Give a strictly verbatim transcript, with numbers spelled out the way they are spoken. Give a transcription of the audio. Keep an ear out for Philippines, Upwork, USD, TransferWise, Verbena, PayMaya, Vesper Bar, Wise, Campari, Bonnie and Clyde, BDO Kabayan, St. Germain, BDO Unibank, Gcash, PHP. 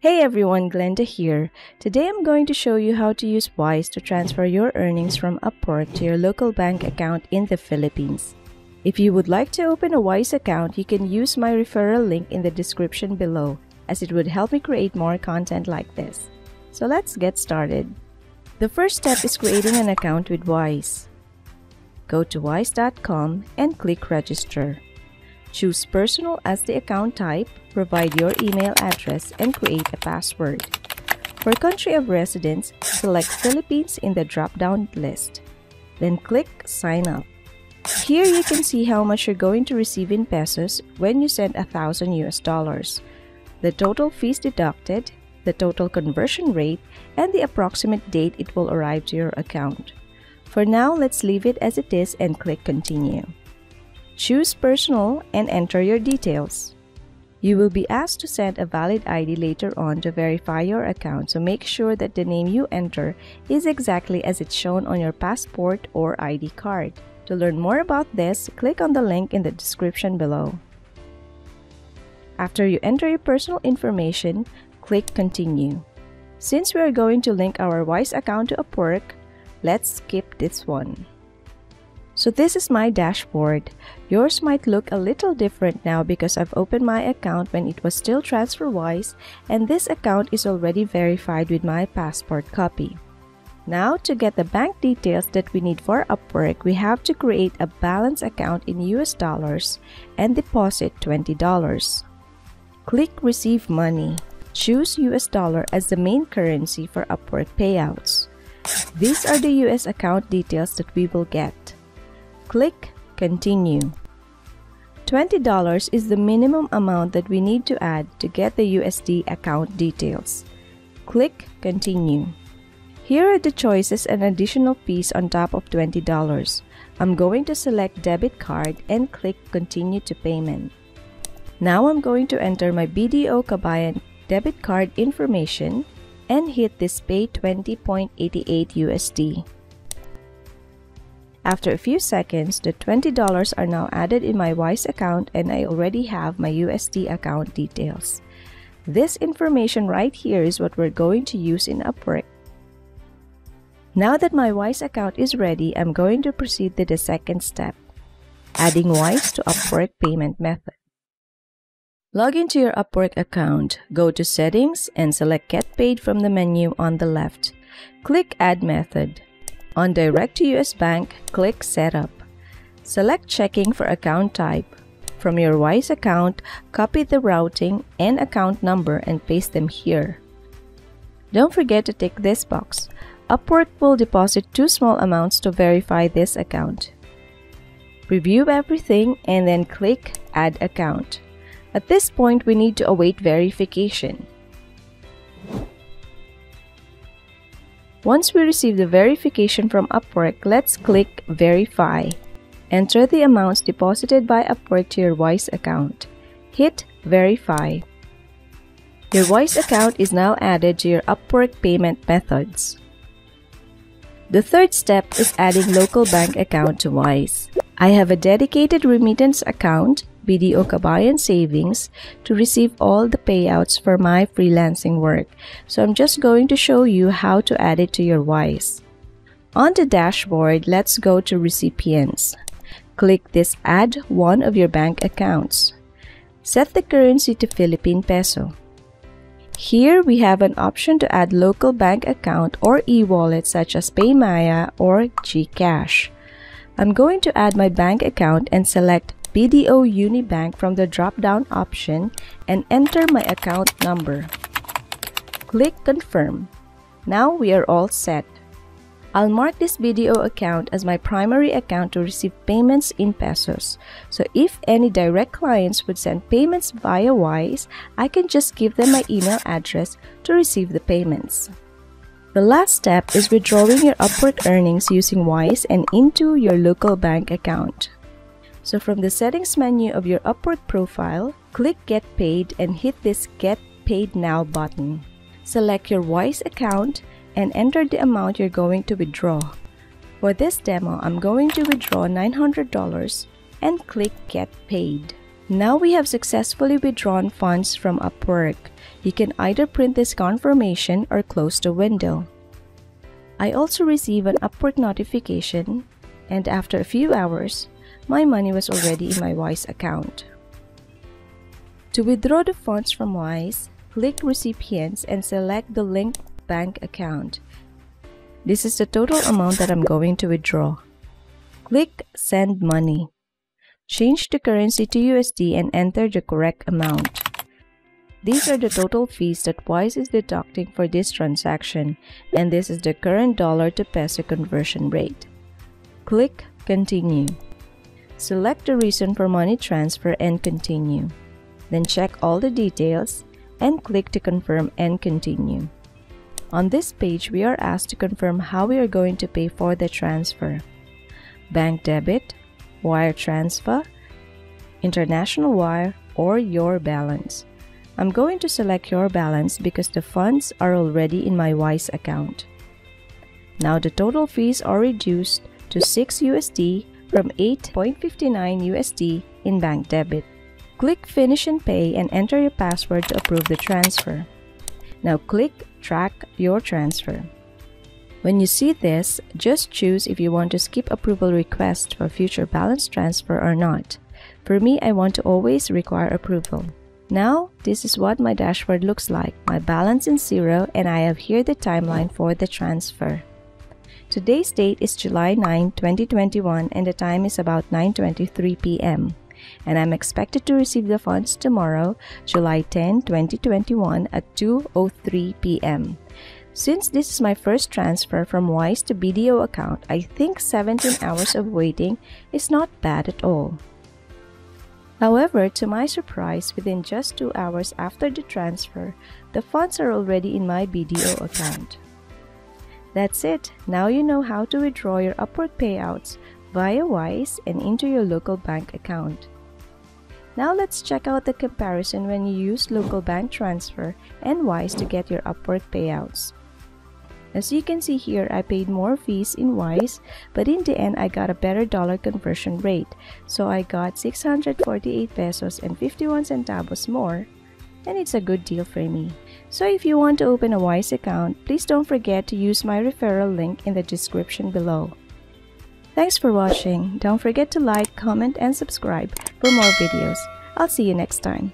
Hey everyone, Glenda here. Today I'm going to show you how to use Wise to transfer your earnings from Upwork to your local bank account in the Philippines. If you would like to open a Wise account, you can use my referral link in the description below, as it would help me create more content like this. So let's get started. The first step is creating an account with Wise. Go to wise dot com and click register. Choose personal as the account type, provide your email address, and create a password. For country of residence, select Philippines in the drop-down list. Then click sign up. Here you can see how much you're going to receive in pesos when you send one thousand U S dollars, the total fees deducted, the total conversion rate, and the approximate date it will arrive to your account. For now, let's leave it as it is and click continue. Choose personal and enter your details. You will be asked to send a valid I D later on to verify your account, so make sure that the name you enter is exactly as it's shown on your passport or I D card. To learn more about this, click on the link in the description below. After you enter your personal information, click continue. Since we are going to link our Wise account to Upwork, let's skip this one. So this is my dashboard. Yours might look a little different now because I've opened my account when it was still TransferWise, and this account is already verified with my passport copy. Now, to get the bank details that we need for Upwork, we have to create a balance account in U S dollars and deposit twenty dollars. Click Receive Money. Choose U S dollar as the main currency for Upwork payouts. These are the U S account details that we will get. Click Continue. twenty dollars is the minimum amount that we need to add to get the U S D account details. Click Continue. Here are the choices and additional fees on top of twenty dollars. I'm going to select debit card and click Continue to payment. Now I'm going to enter my B D O Kabayan debit card information and hit this pay twenty point eight eight U S D. After a few seconds, the twenty dollars are now added in my Wise account and I already have my U S D account details. This information right here is what we're going to use in Upwork. Now that my Wise account is ready, I'm going to proceed to the second step, adding Wise to Upwork payment method. Log into your Upwork account, go to Settings and select Get Paid from the menu on the left. Click Add Method. On Direct to U S Bank, click Setup. Select Checking for Account Type. From your Wise account, copy the routing and account number and paste them here. Don't forget to tick this box. Upwork will deposit two small amounts to verify this account. Review everything and then click Add Account. At this point, we need to await verification. Once we receive the verification from Upwork, let's click Verify. Enter the amounts deposited by Upwork to your Wise account. Hit Verify. Your Wise account is now added to your Upwork payment methods. The third step is adding local bank account to Wise. I have a dedicated remittance account, B D O Kabayan Savings, to receive all the payouts for my freelancing work. So I'm just going to show you how to add it to your Wise. On the dashboard, let's go to Recipients. Click this Add One of Your Bank Accounts. Set the currency to Philippine Peso. Here we have an option to add local bank account or e-wallet such as PayMaya or Gcash. I'm going to add my bank account and select B D O Unibank from the drop-down option and enter my account number. Click Confirm. Now we are all set. I'll mark this B D O account as my primary account to receive payments in pesos. So if any direct clients would send payments via Wise, I can just give them my email address to receive the payments. The last step is withdrawing your Upwork earnings using Wise and into your local bank account. So from the settings menu of your Upwork profile, click Get Paid and hit this Get Paid Now button. Select your Wise account and enter the amount you're going to withdraw. For this demo, I'm going to withdraw nine hundred dollars and click Get Paid. Now we have successfully withdrawn funds from Upwork. You can either print this confirmation or close the window. I also receive an Upwork notification, and after a few hours, my money was already in my Wise account. To withdraw the funds from Wise, click Recipients and select the linked bank account. This is the total amount that I'm going to withdraw. Click Send Money. Change the currency to U S D and enter the correct amount. These are the total fees that Wise is deducting for this transaction, and this is the current dollar to peso conversion rate. Click Continue. Select the reason for money transfer and continue. Then check all the details and click to confirm and continue. On this page, we are asked to confirm how we are going to pay for the transfer. Bank debit, wire transfer, international wire, or your balance. I'm going to select your balance because the funds are already in my Wise account. Now the total fees are reduced to six U S D from eight point five nine U S D in bank debit. Click Finish and Pay and enter your password to approve the transfer. Now click Track your transfer. When you see this, just choose if you want to skip approval request for future balance transfer or not. For me, I want to always require approval. Now, this is what my dashboard looks like. My balance is zero and I have here the timeline for the transfer. Today's date is July ninth, twenty twenty-one and the time is about nine twenty-three p m And I'm expected to receive the funds tomorrow, July tenth, twenty twenty-one at two oh three p m Since this is my first transfer from Wise to B D O account, I think seventeen hours of waiting is not bad at all. However, to my surprise, within just two hours after the transfer, the funds are already in my B D O account. That's it. Now you know how to withdraw your Upwork payouts via Wise and into your local bank account. Now let's check out the comparison when you use local bank transfer and Wise to get your Upwork payouts. As you can see here, I paid more fees in Wise, but in the end I got a better dollar conversion rate, so I got six hundred forty-eight pesos and fifty-one centavos more, and it's a good deal for me. So if you want to open a Wise account, please don't forget to use my referral link in the description below. Thanks for watching. Don't forget to like, comment, and subscribe for more videos. I'll see you next time.